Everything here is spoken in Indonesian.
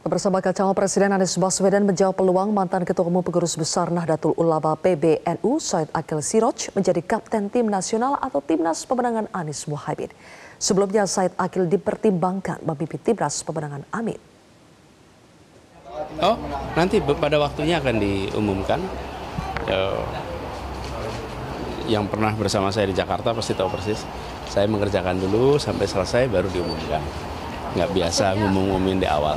Bersama Calon Presiden Anies Baswedan menjawab peluang mantan Ketua Umum Pengurus Besar Nahdlatul Ulama PBNU Said Aqil Siradj menjadi Kapten Tim Nasional atau Timnas Pemenangan Anies Mohaimin. Sebelumnya Said Aqil dipertimbangkan memimpin Timnas Pemenangan AMIN. Oh, nanti pada waktunya akan diumumkan. Yang pernah bersama saya di Jakarta pasti tahu persis. Saya mengerjakan dulu sampai selesai baru diumumkan. Nggak biasa ngomong-ngomongin di awal.